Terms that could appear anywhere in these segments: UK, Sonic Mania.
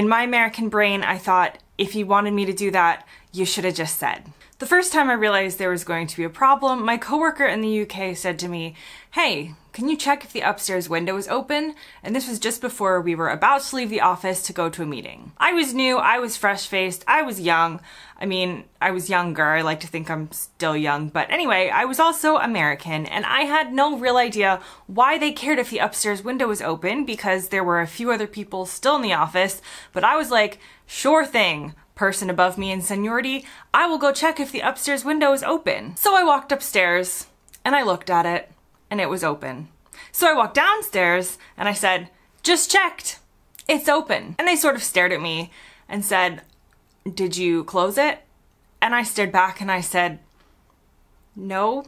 In my American brain, I thought, if you wanted me to do that, you should have just said. The first time I realized there was going to be a problem, my coworker in the UK said to me, "Hey, can you check if the upstairs window is open?" And this was just before we were about to leave the office to go to a meeting. I was new, I was fresh-faced, I was young. I mean, I was younger, I like to think I'm still young, but anyway, I was also American, and I had no real idea why they cared if the upstairs window was open because there were a few other people still in the office, but I was like, sure thing. Person above me in seniority, I will go check if the upstairs window is open. So I walked upstairs and I looked at it and it was open. So I walked downstairs and I said, "Just checked, it's open." And they sort of stared at me and said, "Did you close it?" And I stared back and I said, "No."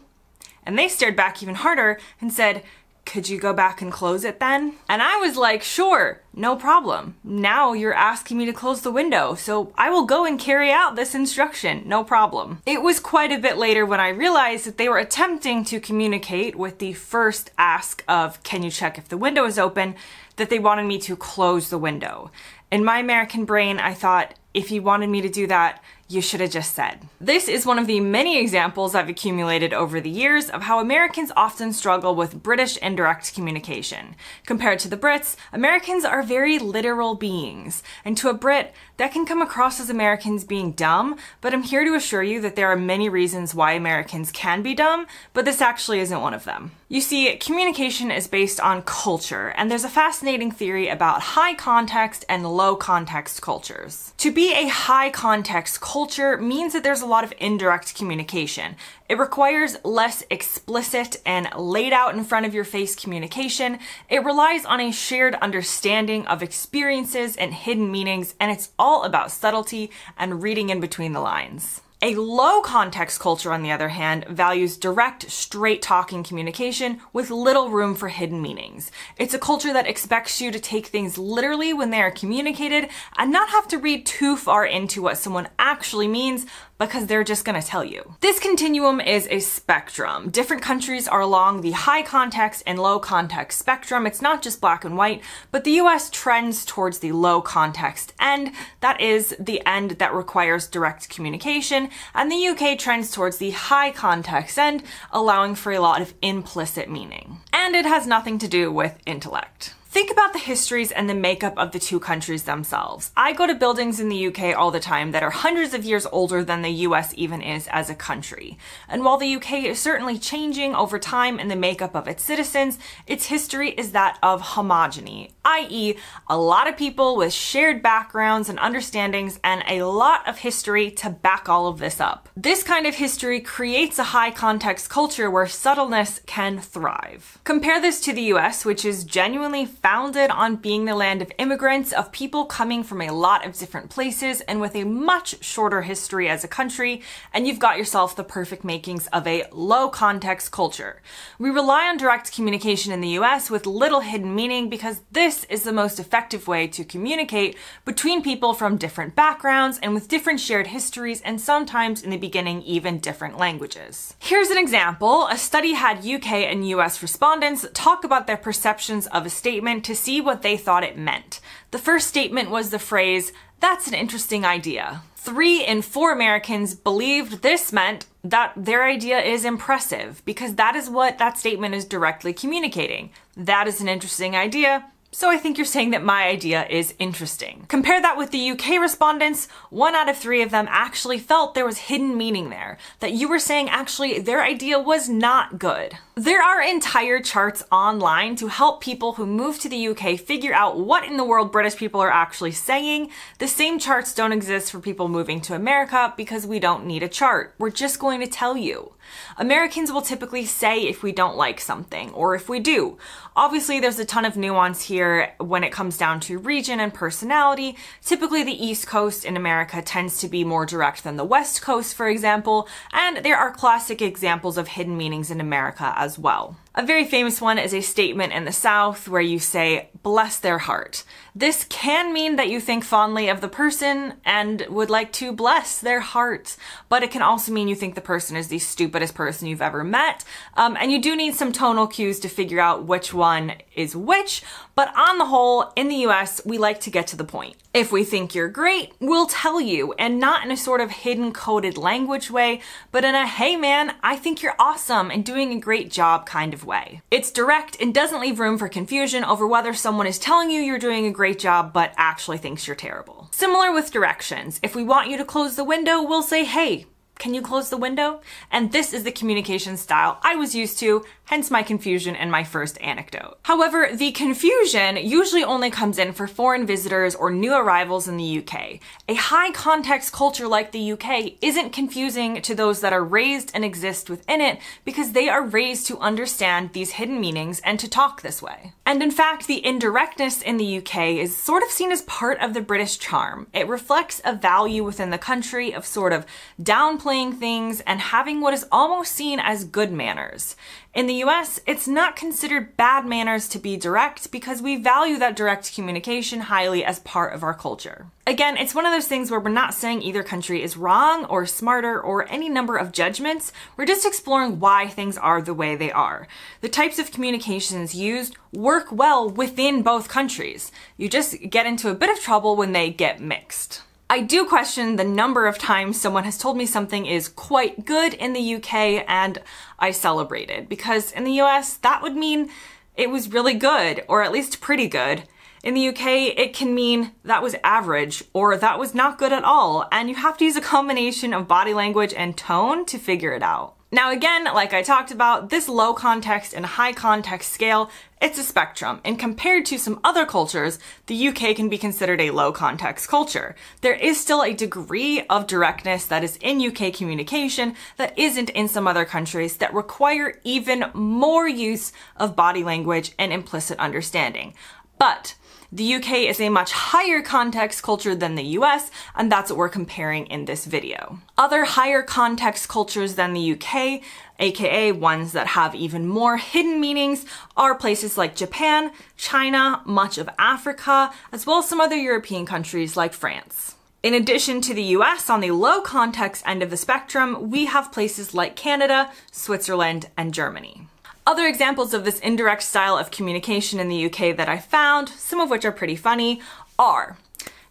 And they stared back even harder and said, "Could you go back and close it then?" And I was like, sure, no problem. Now you're asking me to close the window, so I will go and carry out this instruction, no problem. It was quite a bit later when I realized that they were attempting to communicate with the first ask of, "Can you check if the window is open?" that they wanted me to close the window. In my American brain, I thought, if you wanted me to do that, you should have just said. This is one of the many examples I've accumulated over the years of how Americans often struggle with British indirect communication. Compared to the Brits, Americans are very literal beings, and to a Brit, that can come across as Americans being dumb, but I'm here to assure you that there are many reasons why Americans can be dumb, but this actually isn't one of them. You see, communication is based on culture, and there's a fascinating theory about high context and low context cultures. To be a high context culture means that there's a lot of indirect communication. It requires less explicit and laid out in front of your face communication. It relies on a shared understanding of experiences and hidden meanings, and it's all about subtlety and reading in between the lines. A low context culture, on the other hand, values direct, straight talking communication with little room for hidden meanings. It's a culture that expects you to take things literally when they are communicated and not have to read too far into what someone actually means, because they're just gonna tell you. This continuum is a spectrum. Different countries are along the high context and low context spectrum. It's not just black and white, but the US trends towards the low context end. That is the end that requires direct communication, and the UK trends towards the high context end, allowing for a lot of implicit meaning. And it has nothing to do with intellect. Think about the histories and the makeup of the two countries themselves. I go to buildings in the UK all the time that are hundreds of years older than the US even is as a country. And while the UK is certainly changing over time in the makeup of its citizens, its history is that of homogeny, i.e., a lot of people with shared backgrounds and understandings and a lot of history to back all of this up. This kind of history creates a high context culture where subtleness can thrive. Compare this to the US, which is genuinely founded on being the land of immigrants, of people coming from a lot of different places and with a much shorter history as a country, and you've got yourself the perfect makings of a low context culture. We rely on direct communication in the US with little hidden meaning because this is the most effective way to communicate between people from different backgrounds and with different shared histories, and sometimes in the beginning even different languages. Here's an example. A study had UK and US respondents talk about their perceptions of a statement to see what they thought it meant. The first statement was the phrase, "That's an interesting idea." 3 in 4 Americans believed this meant that their idea is impressive, because that is what that statement is directly communicating. That is an interesting idea. So I think you're saying that my idea is interesting. Compare that with the UK respondents. 1 out of 3 of them actually felt there was hidden meaning there, that you were saying actually their idea was not good. There are entire charts online to help people who move to the UK figure out what in the world British people are actually saying. The same charts don't exist for people moving to America because we don't need a chart. We're just going to tell you. Americans will typically say if we don't like something or if we do. Obviously, there's a ton of nuance here when it comes down to region and personality. Typically the East Coast in America tends to be more direct than the West Coast, for example, and there are classic examples of hidden meanings in America as well. A very famous one is a statement in the South where you say, "Bless their heart." This can mean that you think fondly of the person and would like to bless their heart, but it can also mean you think the person is the stupidest person you've ever met, and you do need some tonal cues to figure out which one is which, But on the whole, in the US, we like to get to the point. If we think you're great, we'll tell you, and not in a sort of hidden coded language way, but in a, hey man, I think you're awesome and doing a great job kind of way. It's direct and doesn't leave room for confusion over whether someone is telling you you're doing a great job but actually thinks you're terrible. Similar with directions. If we want you to close the window, we'll say, hey, can you close the window? And this is the communication style I was used to, hence my confusion and my first anecdote. However, the confusion usually only comes in for foreign visitors or new arrivals in the UK. A high context culture like the UK isn't confusing to those that are raised and exist within it because they are raised to understand these hidden meanings and to talk this way. And in fact, the indirectness in the UK is sort of seen as part of the British charm. It reflects a value within the country of sort of downplaying things and having what is almost seen as good manners. In the US, it's not considered bad manners to be direct because we value that direct communication highly as part of our culture. Again, it's one of those things where we're not saying either country is wrong or smarter or any number of judgments. We're just exploring why things are the way they are. The types of communications used work well within both countries. You just get into a bit of trouble when they get mixed. I do question the number of times someone has told me something is quite good in the UK and I celebrated, because in the US that would mean it was really good, or at least pretty good. In the UK, it can mean that was average or that was not good at all, and you have to use a combination of body language and tone to figure it out. Now again, like I talked about, this low context and high context scale, it's a spectrum, and compared to some other cultures, the UK can be considered a low context culture. There is still a degree of directness that is in UK communication that isn't in some other countries that require even more use of body language and implicit understanding. But the UK is a much higher context culture than the US, and that's what we're comparing in this video. Other higher context cultures than the UK, aka ones that have even more hidden meanings, are places like Japan, China, much of Africa, as well as some other European countries like France. In addition to the US, on the low context end of the spectrum, we have places like Canada, Switzerland, and Germany. Other examples of this indirect style of communication in the UK that I found, some of which are pretty funny, are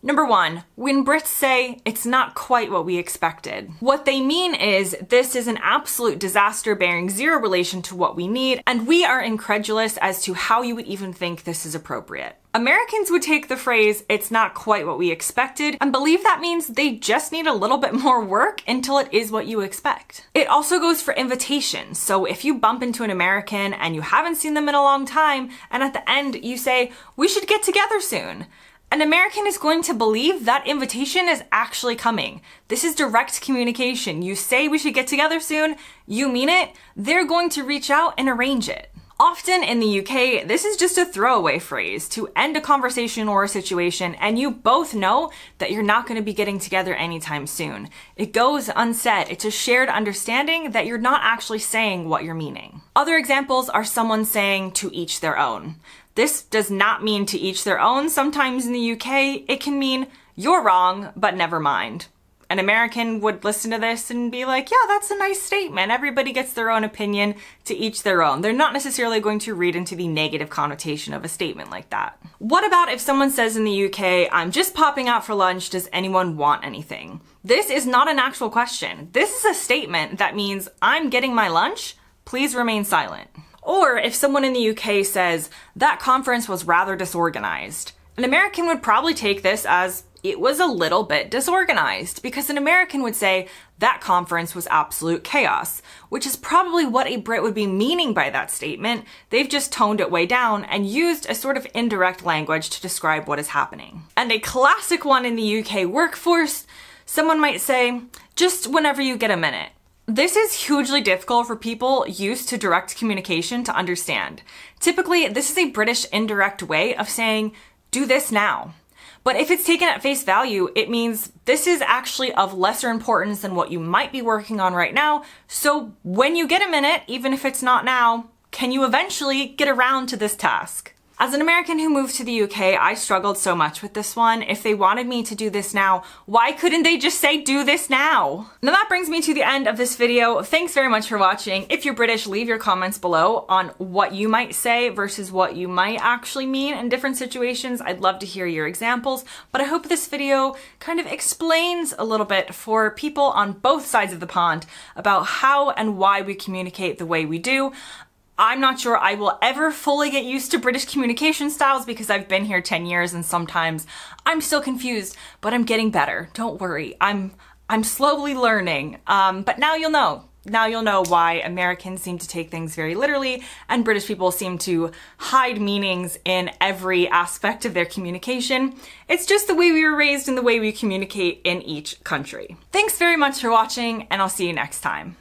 number 1, when Brits say, it's not quite what we expected. What they mean is, this is an absolute disaster bearing zero relation to what we need, and we are incredulous as to how you would even think this is appropriate. Americans would take the phrase, it's not quite what we expected, and believe that means they just need a little bit more work until it is what you expect. It also goes for invitations. So if you bump into an American and you haven't seen them in a long time, and at the end you say, we should get together soon, an American is going to believe that invitation is actually coming. This is direct communication. You say we should get together soon, you mean it, they're going to reach out and arrange it. Often in the UK, this is just a throwaway phrase to end a conversation or a situation, and you both know that you're not going to be getting together anytime soon. It goes unsaid. It's a shared understanding that you're not actually saying what you're meaning. Other examples are someone saying to each their own. This does not mean to each their own. Sometimes in the UK, it can mean you're wrong, but never mind. An American would listen to this and be like, yeah, that's a nice statement. Everybody gets their own opinion, to each their own. They're not necessarily going to read into the negative connotation of a statement like that. What about if someone says in the UK, I'm just popping out for lunch, does anyone want anything? This is not an actual question. This is a statement that means I'm getting my lunch, please remain silent. Or if someone in the UK says, that conference was rather disorganized, an American would probably take this as, it was a little bit disorganized, because an American would say that conference was absolute chaos, which is probably what a Brit would be meaning by that statement. They've just toned it way down and used a sort of indirect language to describe what is happening. And a classic one in the UK workforce, someone might say, just whenever you get a minute. This is hugely difficult for people used to direct communication to understand. Typically, this is a British indirect way of saying, do this now. But if it's taken at face value, it means this is actually of lesser importance than what you might be working on right now. So when you get a minute, even if it's not now, can you eventually get around to this task? As an American who moved to the UK, I struggled so much with this one. If they wanted me to do this now, why couldn't they just say do this now? Now that brings me to the end of this video. Thanks very much for watching. If you're British, leave your comments below on what you might say versus what you might actually mean in different situations. I'd love to hear your examples, but I hope this video kind of explains a little bit for people on both sides of the pond about how and why we communicate the way we do. I'm not sure I will ever fully get used to British communication styles because I've been here 10 years and sometimes I'm still confused, but I'm getting better. Don't worry, I'm slowly learning, but now you'll know. Now you'll know why Americans seem to take things very literally and British people seem to hide meanings in every aspect of their communication. It's just the way we were raised and the way we communicate in each country. Thanks very much for watching, and I'll see you next time.